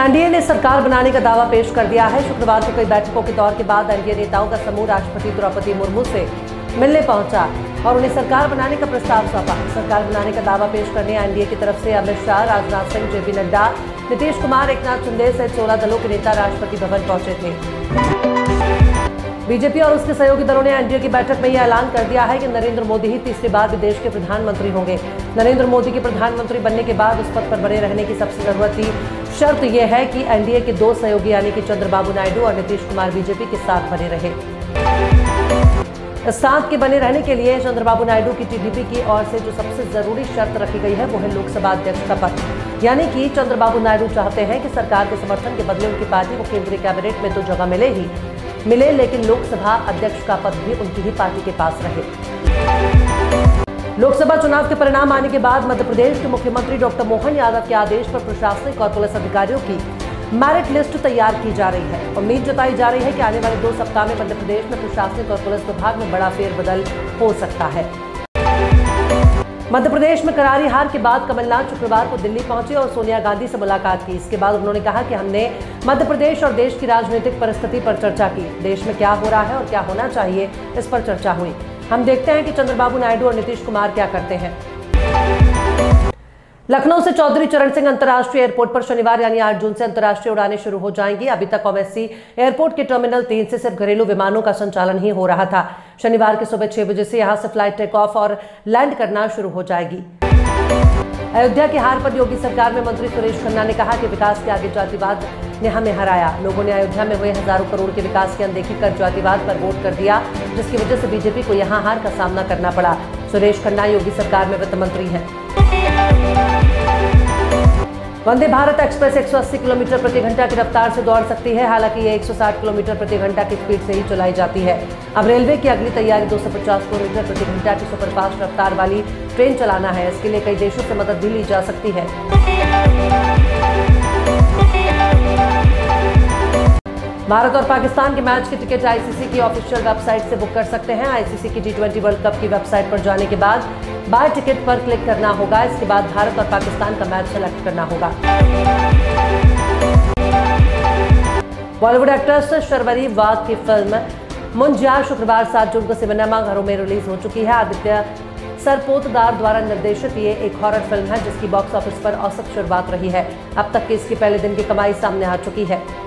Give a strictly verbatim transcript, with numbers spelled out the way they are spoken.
NDA ने सरकार बनाने का दावा पेश कर दिया है। शुक्रवार को कई बैठकों के दौर के बाद एनडीए नेताओं का समूह राष्ट्रपति द्रौपदी मुर्मू से मिलने पहुंचा और उन्हें सरकार बनाने का प्रस्ताव सौंपा। सरकार बनाने का दावा पेश करने एनडीए की तरफ से अमित शाह, राजनाथ सिंह, जेपी नड्डा, नीतीश कुमार, एक नाथ सिंधे सहित सोलह दलों के नेता राष्ट्रपति भवन पहुंचे थे। बीजेपी और उसके सहयोगी दलों ने एनडीए की बैठक में यह ऐलान कर दिया है कि नरेंद्र मोदी ही तीसरी बार देश के प्रधानमंत्री होंगे। नरेंद्र मोदी के प्रधानमंत्री बनने के बाद उस पद पर बने रहने की सबसे जरूरती शर्त यह है कि एनडीए के दो सहयोगी यानी कि चंद्रबाबू नायडू और नीतीश कुमार बीजेपी के साथ बने रहे। साथ के बने रहने के लिए चंद्रबाबू नायडू की टीडीपी की ओर से जो सबसे जरूरी शर्त रखी गई है वो है लोकसभा अध्यक्ष का पद। यानी कि चंद्रबाबू नायडू चाहते हैं कि सरकार के समर्थन के बदले उनकी पार्टी को केंद्रीय कैबिनेट में तो जगह मिले ही मिले, लेकिन लोकसभा अध्यक्ष का पद भी उनकी ही पार्टी के पास रहे। लोकसभा चुनाव के परिणाम आने के बाद मध्य प्रदेश के मुख्यमंत्री डॉक्टर मोहन यादव के आदेश पर प्रशासनिक और पुलिस अधिकारियों की मेरिट लिस्ट तैयार की जा रही है। उम्मीद जताई जा रही है कि आने वाले दो सप्ताह में मध्य प्रदेश में प्रशासनिक और पुलिस विभाग में बड़ा फेरबदल हो सकता है। मध्य प्रदेश में करारी हार के बाद कमलनाथ शुक्रवार को दिल्ली पहुंचे और सोनिया गांधी से मुलाकात की। इसके बाद उन्होंने कहा कि हमने मध्य प्रदेश और देश की राजनीतिक परिस्थिति पर चर्चा की। देश में क्या हो रहा है और क्या होना चाहिए, इस पर चर्चा हुई। हम देखते हैं कि चंद्रबाबू नायडू और नीतीश कुमार क्या करते हैं। लखनऊ से चौधरी चरण सिंह अंतर्राष्ट्रीय एयरपोर्ट पर शनिवार यानी आठ जून से अंतर्राष्ट्रीय उड़ानें शुरू हो जाएंगी। अभी तक ओमएससी एयरपोर्ट के टर्मिनल तीन से सिर्फ घरेलू विमानों का संचालन ही हो रहा था। शनिवार के सुबह छह बजे से यहां से फ्लाइट टेक ऑफ और लैंड करना शुरू हो जाएगी। अयोध्या के हार पर योगी सरकार में मंत्री सुरेश खन्ना ने कहा कि विकास के आगे जातिवाद ने हमें हराया। लोगों ने अयोध्या में हुए हजारों करोड़ के विकास की अनदेखी कर जातिवाद पर वोट कर दिया, जिसकी वजह से बीजेपी को यहां हार का सामना करना पड़ा। सुरेश खन्ना योगी सरकार में वित्त मंत्री हैं। वंदे भारत एक्सप्रेस एक सौ अस्सी किलोमीटर प्रति घंटा की रफ्तार से दौड़ सकती है। हालांकि ये एक सौ साठ किलोमीटर प्रति घंटा की स्पीड से ही चलाई जाती है। अब रेलवे की अगली तैयारी दो सौ पचास किलोमीटर प्रति घंटा की सुपरफास्ट रफ्तार वाली ट्रेन चलाना है। इसके लिए कई देशों से मदद भी ली जा सकती है। भारत और पाकिस्तान के मैच के टिकट आईसीसी की ऑफिशियल वेबसाइट से बुक कर सकते हैं। आईसीसी की टी ट्वेंटी वर्ल्ड कप की वेबसाइट पर जाने के बाद बाय टिकट पर क्लिक करना होगा। इसके बाद भारत और पाकिस्तान का मैच सेलेक्ट करना होगा। बॉलीवुड एक्ट्रेस शरवरी वाज की फिल्म मुंज्या शुक्रवार सात जून को सिनेमा घरों में रिलीज हो चुकी है। आदित्य सरपूतदार द्वारा निर्देशित ये एक हॉरर फिल्म है, जिसकी बॉक्स ऑफिस पर औसत शुरुआत रही है। अब तक की इसके पहले दिन की कमाई सामने आ चुकी है।